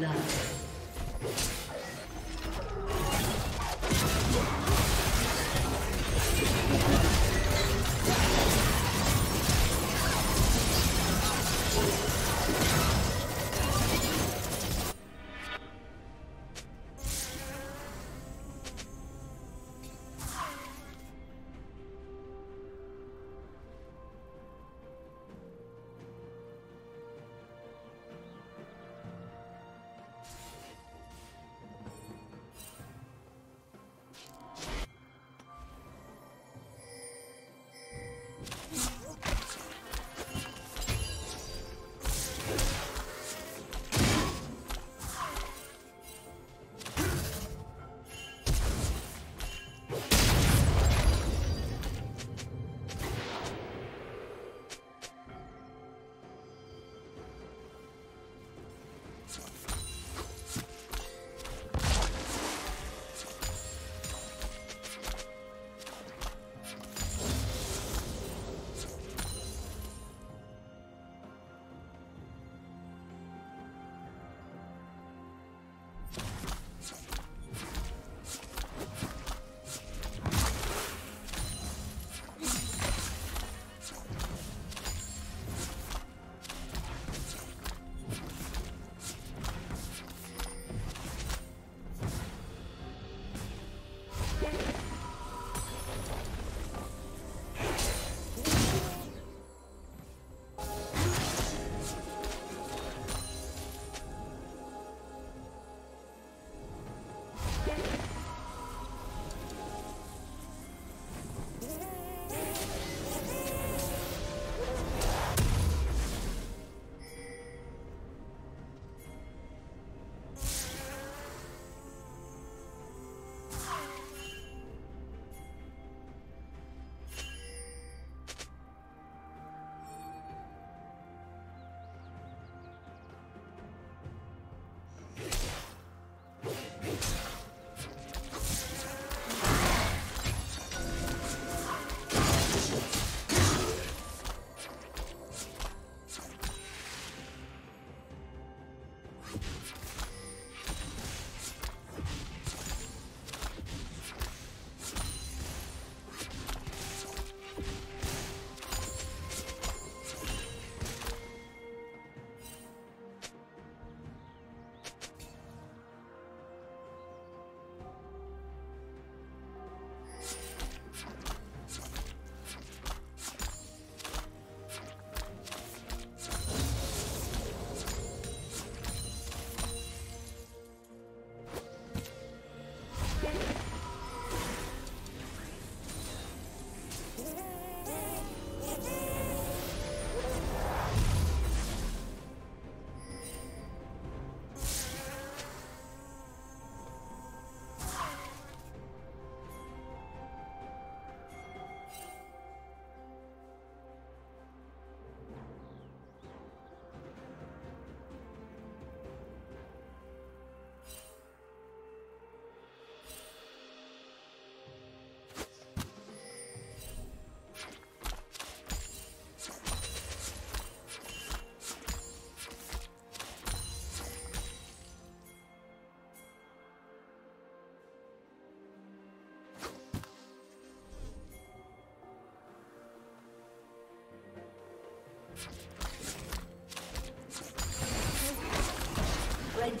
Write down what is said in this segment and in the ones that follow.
love. The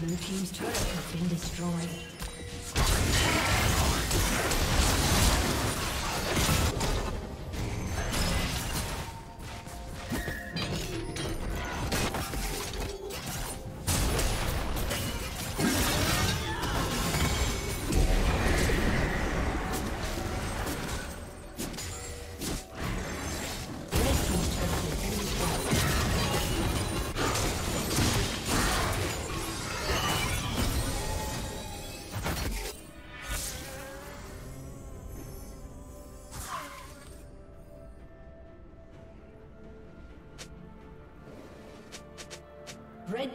Blue team's turret has been destroyed. Red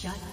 Shut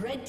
Red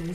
Blue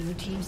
Blue team's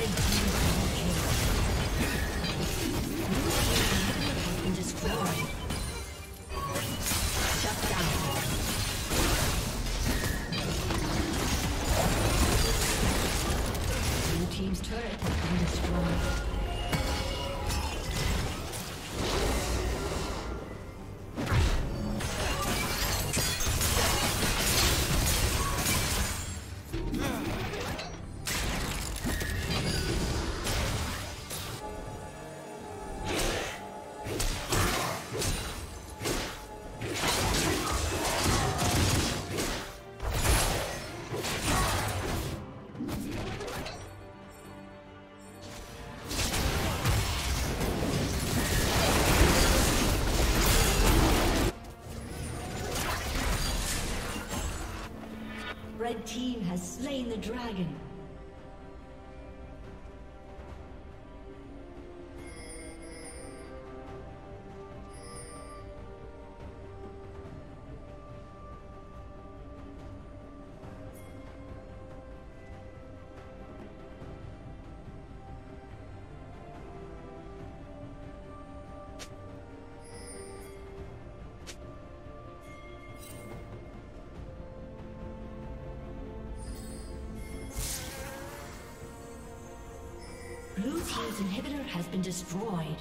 Red team's turret has been destroyed. Team's turret has been destroyed. Red team has slain the dragon. Blue team's inhibitor has been destroyed.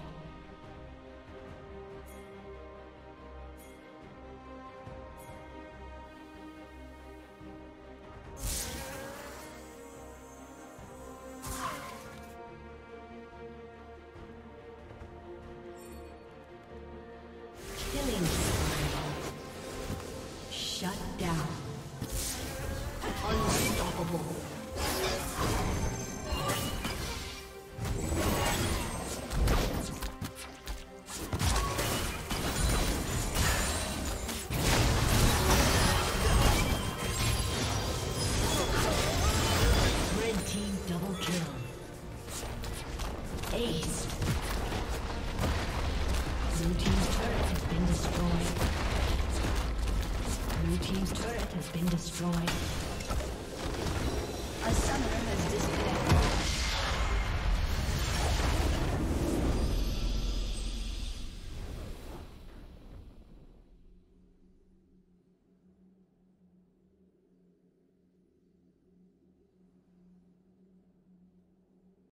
Blue team's turret has been destroyed.